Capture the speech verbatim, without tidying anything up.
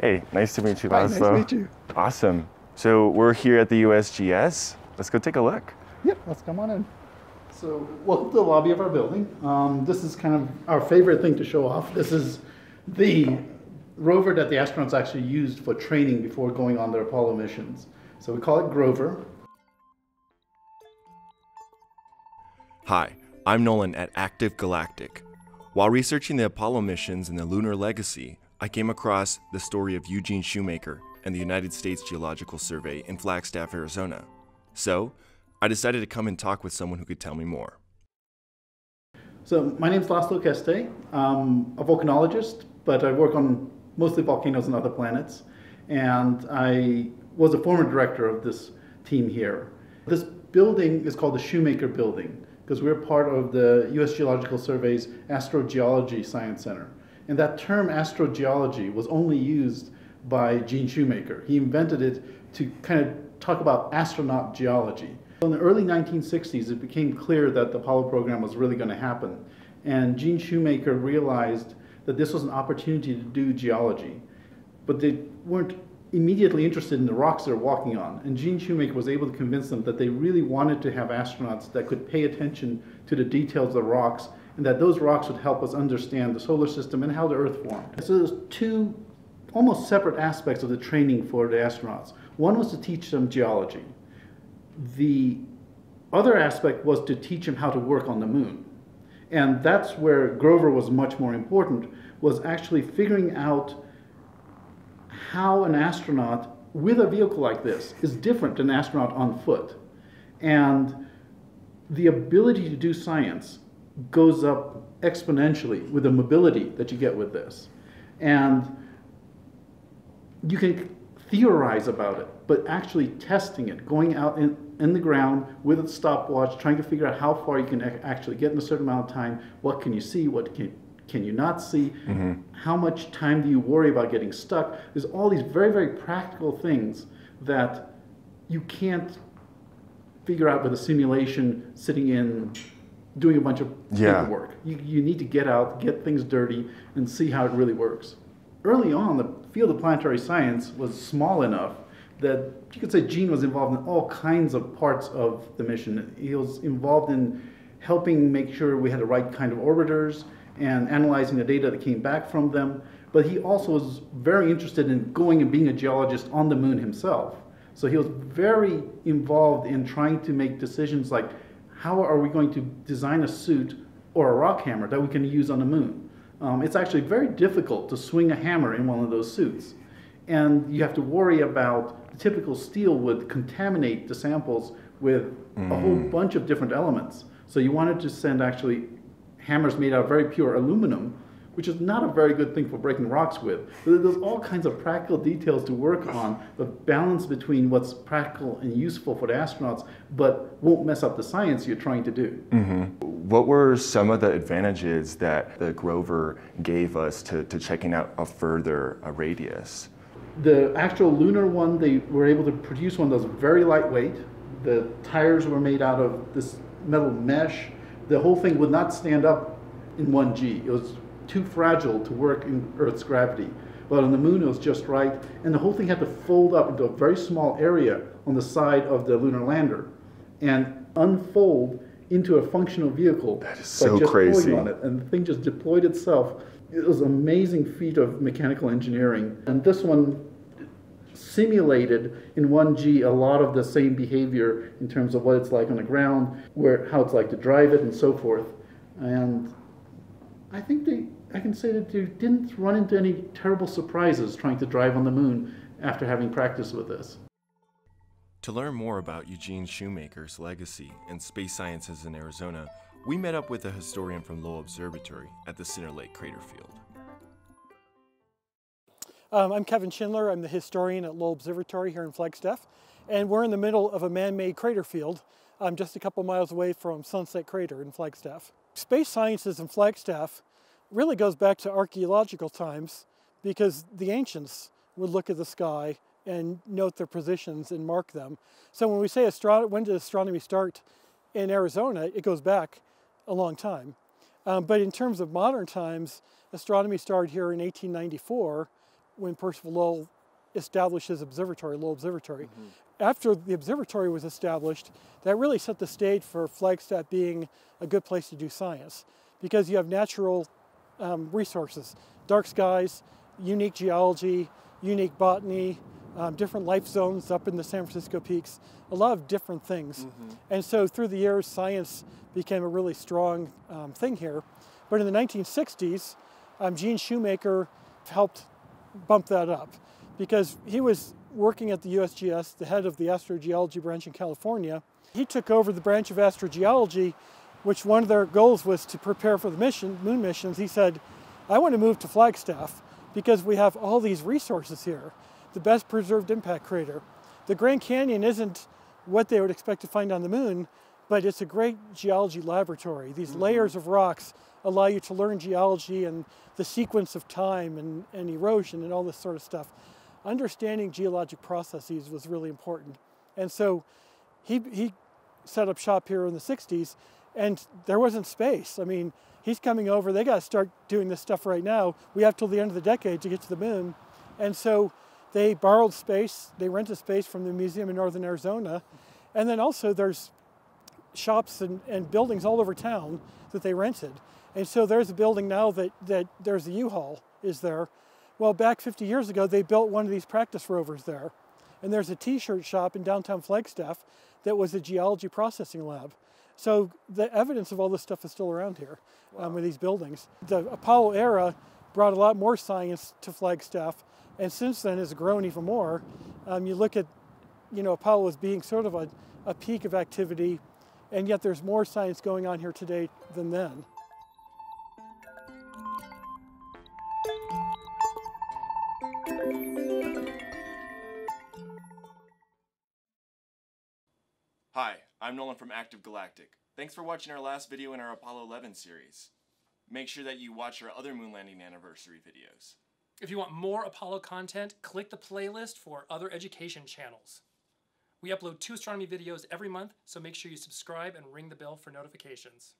Hey, nice to meet you, Laszlo. Nice to meet you. Awesome. So we're here at the U S G S. Let's go take a look. Yep, let's come on in. So welcome to the lobby of our building. Um, this is kind of our favorite thing to show off. This is the rover that the astronauts actually used for training before going on their Apollo missions. So we call it GROVER. Hi, I'm Nolan at Active Galactic. While researching the Apollo missions and the lunar legacy, I came across the story of Eugene Shoemaker and the United States Geological Survey in Flagstaff, Arizona. So, I decided to come and talk with someone who could tell me more. So, my name is Laszlo Kestay. I'm a volcanologist, but I work on mostly volcanoes and other planets. And I was a former director of this team here. This building is called the Shoemaker Building, because we're part of the U S Geological Survey's Astrogeology Science Center. And that term astrogeology was only used by Gene Shoemaker. He invented it to kind of talk about astronaut geology. In the early nineteen sixties, it became clear that the Apollo program was really going to happen. And Gene Shoemaker realized that this was an opportunity to do geology. But they weren't immediately interested in the rocks they're walking on. And Gene Shoemaker was able to convince them that they really wanted to have astronauts that could pay attention to the details of the rocks, and that those rocks would help us understand the solar system and how the Earth formed. So there's two almost separate aspects of the training for the astronauts. One was to teach them geology. The other aspect was to teach them how to work on the moon. And that's where GROVER was much more important, was actually figuring out how an astronaut with a vehicle like this is different than an astronaut on foot. And the ability to do science goes up exponentially with the mobility that you get with this. And you can theorize about it, but actually testing it, going out in, in the ground with a stopwatch, trying to figure out how far you can actually get in a certain amount of time, what can you see, what can, can you not see, mm-hmm. how much time do you worry about getting stuck. There's all these very, very practical things that you can't figure out with a simulation sitting in doing a bunch of yeah. paperwork. You, you need to get out, get things dirty, and see how it really works. Early on, the field of planetary science was small enough that you could say Gene was involved in all kinds of parts of the mission. He was involved in helping make sure we had the right kind of orbiters and analyzing the data that came back from them. But he also was very interested in going and being a geologist on the moon himself. So he was very involved in trying to make decisions like, how are we going to design a suit or a rock hammer that we can use on the moon? Um, it's actually very difficult to swing a hammer in one of those suits. And you have to worry about the typical steel would contaminate the samples with mm. a whole bunch of different elements. So you wanted to send actually hammers made out of very pure aluminum, which is not a very good thing for breaking rocks with. So there's all kinds of practical details to work on, the balance between what's practical and useful for the astronauts, but won't mess up the science you're trying to do. Mm-hmm. What were some of the advantages that the GROVER gave us to, to checking out a further a radius? The actual lunar one, they were able to produce one that was very lightweight. The tires were made out of this metal mesh. The whole thing would not stand up in one G. It was too fragile to work in Earth's gravity. But on the moon, it was just right. And the whole thing had to fold up into a very small area on the side of the lunar lander and unfold into a functional vehicle. That is so crazy. Pulling on it. And the thing just deployed itself. It was an amazing feat of mechanical engineering. And this one simulated in one G a lot of the same behavior in terms of what it's like on the ground, where how it's like to drive it, and so forth. And I think they, I can say that they didn't run into any terrible surprises trying to drive on the moon after having practiced with this. To learn more about Eugene Shoemaker's legacy and space sciences in Arizona, we met up with a historian from Lowell Observatory at the Cinder Lake Crater Field. Um, I'm Kevin Schindler. I'm the historian at Lowell Observatory here in Flagstaff, and we're in the middle of a man-made crater field um, just a couple miles away from Sunset Crater in Flagstaff. Space sciences in Flagstaff really goes back to archaeological times, because the ancients would look at the sky and note their positions and mark them. So when we say astro when did astronomy start in Arizona, it goes back a long time. Um, but in terms of modern times, astronomy started here in eighteen ninety-four when Percival Lowell established his observatory, Lowell Observatory. Mm-hmm. After the observatory was established, that really set the stage for Flagstaff being a good place to do science, because you have natural um, resources, dark skies, unique geology, unique botany, um, different life zones up in the San Francisco peaks, a lot of different things. Mm-hmm. And so through the years, science became a really strong um, thing here. But in the nineteen sixties, um, Eugene Shoemaker helped bump that up, because he was working at the U S G S, the head of the astrogeology branch in California. He took over the branch of astrogeology, which one of their goals was to prepare for the mission, moon missions. He said, I want to move to Flagstaff because we have all these resources here. The best preserved impact crater. The Grand Canyon isn't what they would expect to find on the moon, but it's a great geology laboratory. These mm-hmm. layers of rocks allow you to learn geology and the sequence of time and, and erosion and all this sort of stuff. Understanding geologic processes was really important. And so he, he set up shop here in the sixties, and there wasn't space. I mean, he's coming over, they got to start doing this stuff right now. We have till the end of the decade to get to the moon. And so they borrowed space, they rented space from the museum in northern Arizona. And then also there's shops and, and buildings all over town that they rented. And so there's a building now that, that there's a U-Haul is there. Well, back fifty years ago, they built one of these practice rovers there. And there's a t-shirt shop in downtown Flagstaff that was a geology processing lab. So the evidence of all this stuff is still around here wow. um, with these buildings. The Apollo era brought a lot more science to Flagstaff, and since then has grown even more. Um, you look at, you know, Apollo as being sort of a, a peak of activity, and yet there's more science going on here today than then. Hi, I'm Nolan from Active Galactic. Thanks for watching our last video in our Apollo eleven series. Make sure that you watch our other moon landing anniversary videos. If you want more Apollo content, click the playlist for other education channels. We upload two astronomy videos every month, so make sure you subscribe and ring the bell for notifications.